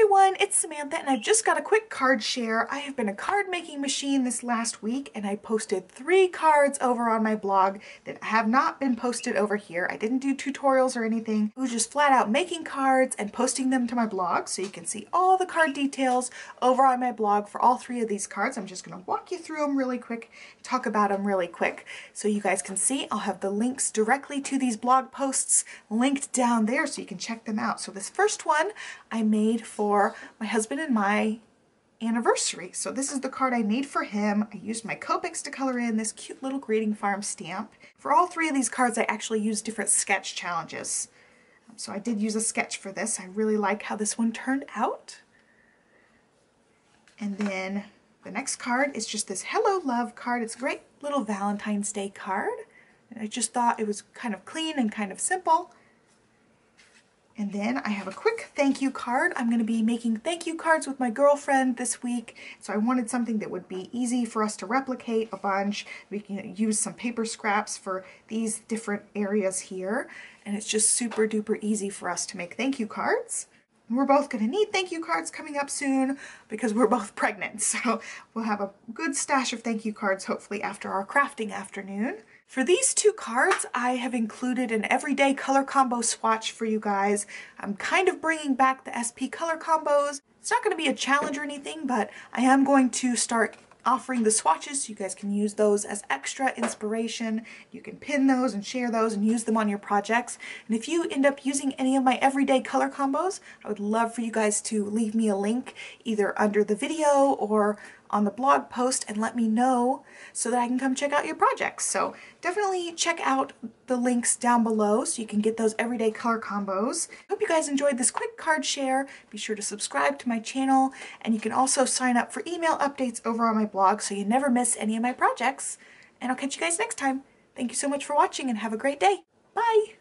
everyone, it's Samantha, and I've just got a quick card share. I have been a card making machine this last week, and I posted 3 cards over on my blog that have not been posted over here. I didn't do tutorials or anything. I was just flat out making cards and posting them to my blog, so you can see all the card details over on my blog for all 3 of these cards. I'm just going to walk you through them really quick, talk about them really quick, so you guys can see. I'll have the links directly to these blog posts linked down there so you can check them out. So this first one I made for my husband and my anniversary. So this is the card I made for him. I used my Copics to color in this cute little Grading Farm stamp. For all 3 of these cards I actually used different sketch challenges. So I did use a sketch for this. I really like how this one turned out. And then the next card is just this Hello Love card. It's a great little Valentine's Day card. And I just thought it was kind of clean and kind of simple. And then I have a quick thank you card. I'm going to be making thank you cards with my girlfriend this week. So I wanted something that would be easy for us to replicate a bunch. We can use some paper scraps for these different areas here. And it's just super duper easy for us to make thank you cards. And we're both going to need thank you cards coming up soon because we're both pregnant. So we'll have a good stash of thank you cards hopefully after our crafting afternoon. For these 2 cards, I have included an everyday color combo swatch for you guys. I'm kind of bringing back the SP color combos. It's not going to be a challenge or anything, but I am going to start offering the swatches so you guys can use those as extra inspiration. You can pin those and share those and use them on your projects. And if you end up using any of my everyday color combos, I would love for you guys to leave me a link either under the video or on the blog post and let me know so that I can come check out your projects. So definitely check out the links down below so you can get those everyday color combos. Hope you guys enjoyed this quick card share. Be sure to subscribe to my channel, and you can also sign up for email updates over on my blog so you never miss any of my projects. And I'll catch you guys next time. Thank you so much for watching and have a great day. Bye!